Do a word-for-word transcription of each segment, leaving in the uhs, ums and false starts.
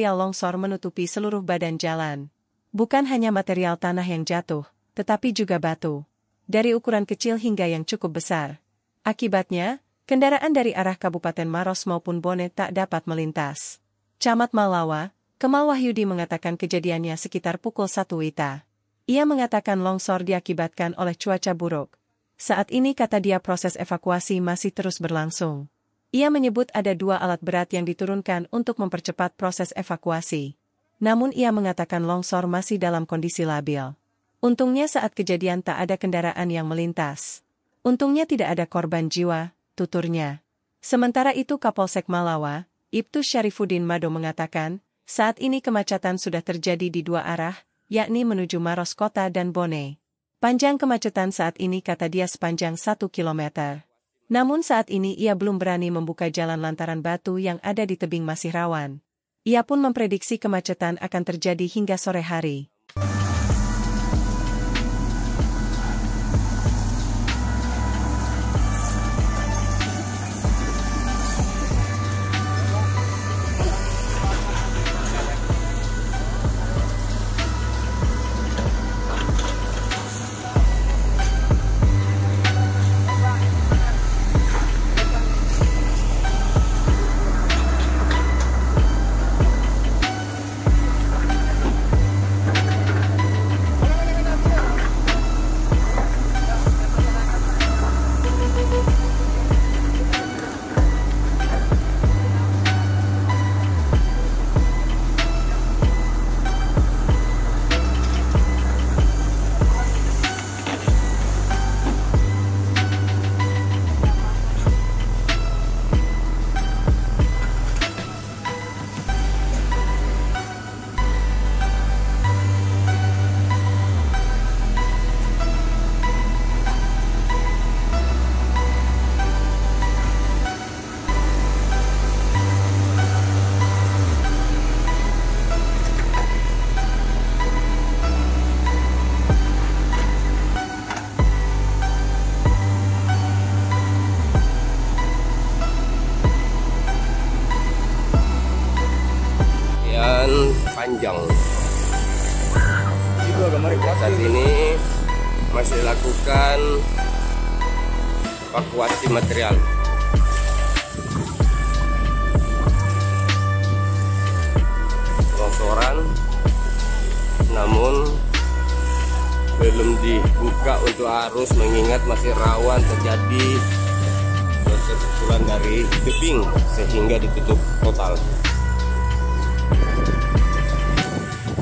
material longsor menutupi seluruh badan jalan. Bukan hanya material tanah yang jatuh, tetapi juga batu. Dari ukuran kecil hingga yang cukup besar. Akibatnya, kendaraan dari arah Kabupaten Maros maupun Bone tak dapat melintas. Camat Mallawa, Kemal Wahyudi mengatakan kejadiannya sekitar pukul satu W I B. Ia mengatakan longsor diakibatkan oleh cuaca buruk. Saat ini kata dia proses evakuasi masih terus berlangsung. Ia menyebut ada dua alat berat yang diturunkan untuk mempercepat proses evakuasi. Namun ia mengatakan longsor masih dalam kondisi labil. Untungnya saat kejadian tak ada kendaraan yang melintas. Untungnya tidak ada korban jiwa, tuturnya. Sementara itu Kapolsek Mallawa, Iptu Syarifuddin Mado mengatakan, saat ini kemacetan sudah terjadi di dua arah, yakni menuju Maros Kota dan Bone. Panjang kemacetan saat ini kata dia sepanjang satu kilometer. Namun saat ini ia belum berani membuka jalan lantaran batu yang ada di tebing masih rawan. Ia pun memprediksi kemacetan akan terjadi hingga sore hari. Panjang. Saat ini masih dilakukan evakuasi material. Longsoran, namun belum dibuka untuk arus mengingat masih rawan terjadi susulan dari tebing sehingga ditutup total.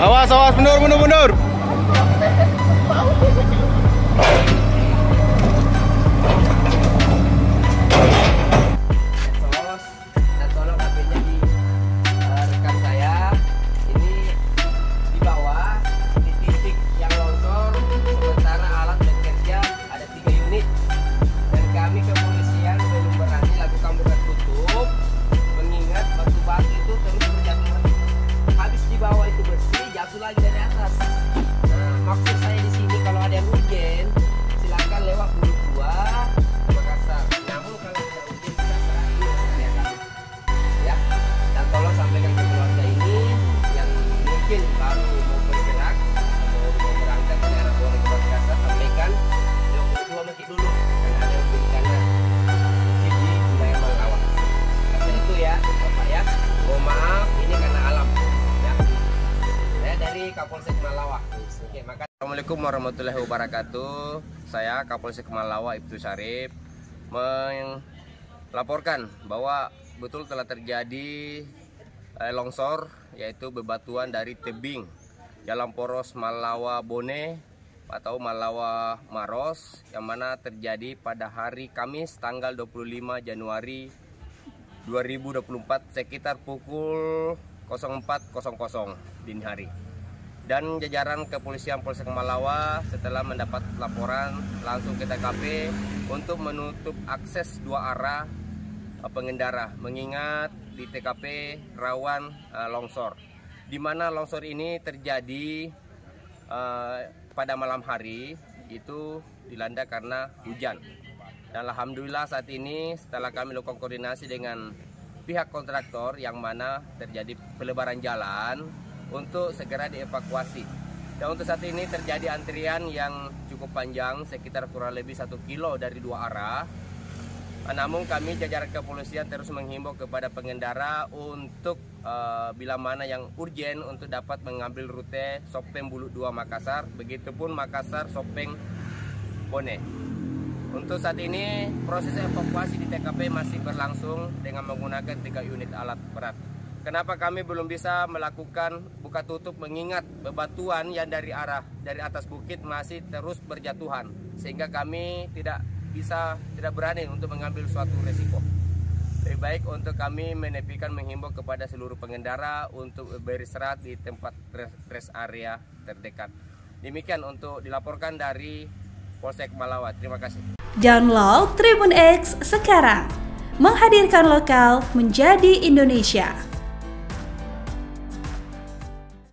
Awas, awas, mundur, mundur, mundur. Kapolsek Mallawa. Oke, maka Assalamualaikum warahmatullahi wabarakatuh. Saya Kapolsek Mallawa Iptu Syarif melaporkan bahwa betul telah terjadi eh, longsor, yaitu bebatuan dari tebing jalan poros Mallawa Bone atau Mallawa Maros, yang mana terjadi pada hari Kamis tanggal dua puluh lima Januari dua ribu dua puluh empat sekitar pukul nol empat nol nol dini hari. Dan jajaran kepolisian Polsek Mallawa setelah mendapat laporan langsung ke T K P untuk menutup akses dua arah pengendara, mengingat di T K P rawan uh, longsor, di mana longsor ini terjadi uh, pada malam hari itu dilanda karena hujan. Dan alhamdulillah saat ini setelah kami lakukan koordinasi dengan pihak kontraktor yang mana terjadi pelebaran jalan untuk segera dievakuasi. Dan untuk saat ini terjadi antrian yang cukup panjang sekitar kurang lebih satu kilo dari dua arah. Namun kami jajaran kepolisian terus menghimbau kepada pengendara untuk uh, bila mana yang urgen untuk dapat mengambil rute Sopeng Buluk dua Makassar, begitupun Makassar Sopeng Bone. Untuk saat ini proses evakuasi di T K P masih berlangsung dengan menggunakan tiga unit alat berat. Kenapa kami belum bisa melakukan buka tutup mengingat bebatuan yang dari arah dari atas bukit masih terus berjatuhan, sehingga kami tidak bisa tidak berani untuk mengambil suatu resiko. Lebih baik untuk kami menepikan menghimbau kepada seluruh pengendara untuk beristirahat di tempat rest area terdekat. Demikian untuk dilaporkan dari Polsek Mallawa. Terima kasih. Download Tribun X sekarang, menghadirkan lokal menjadi Indonesia.